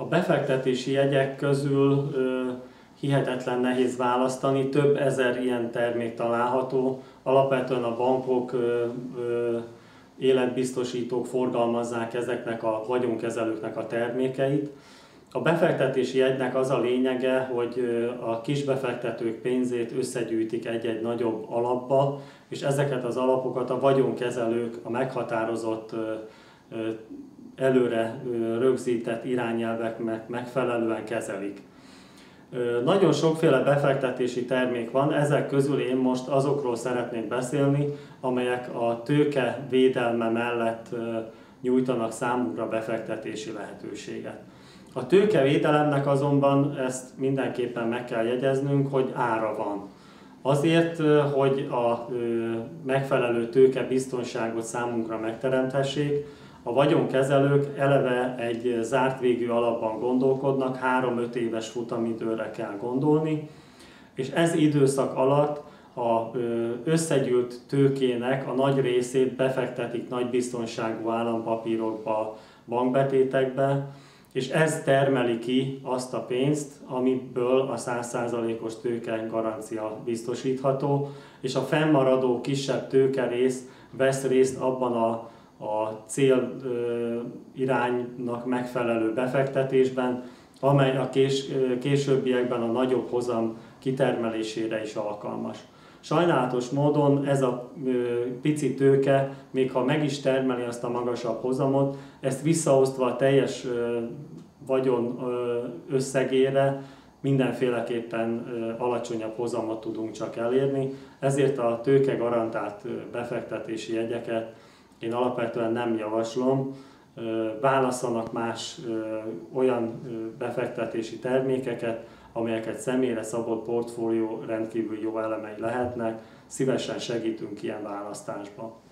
A befektetési jegyek közül hihetetlen nehéz választani, több ezer ilyen termék található. Alapvetően a bankok, életbiztosítók forgalmazzák ezeknek a vagyonkezelőknek a termékeit. A befektetési jegynek az a lényege, hogy a kisbefektetők pénzét összegyűjtik egy-egy nagyobb alapba, és ezeket az alapokat a vagyonkezelők a meghatározott előre rögzített irányelveknek megfelelően kezelik. Nagyon sokféle befektetési termék van, ezek közül én most azokról szeretnék beszélni, amelyek a tőke védelme mellett nyújtanak számunkra befektetési lehetőséget. A tőkevédelemnek azonban, ezt mindenképpen meg kell jegyeznünk, hogy ára van. Azért, hogy a megfelelő tőkebiztonságot számunkra megteremthessék, a vagyonkezelők eleve egy zárt végű alapban gondolkodnak, 3-5 éves futamidőre kell gondolni, és ez időszak alatt az összegyűlt tőkének a nagy részét befektetik nagy biztonságú állampapírokba, bankbetétekbe, és ez termeli ki azt a pénzt, amiből a 100%-os tőke garancia biztosítható, és a fennmaradó kisebb tőkerész vesz részt abban a cél iránynak megfelelő befektetésben, amely a későbbiekben a nagyobb hozam kitermelésére is alkalmas. Sajnálatos módon ez a pici tőke, még ha meg is termeli azt a magasabb hozamot, ezt visszaosztva a teljes vagyon összegére mindenféleképpen alacsonyabb hozamot tudunk csak elérni, ezért a tőke garantált befektetési jegyeket én alapvetően nem javaslom, válasszanak más olyan befektetési termékeket, amelyeket személyre szabott portfólió rendkívül jó elemei lehetnek, szívesen segítünk ilyen választásba.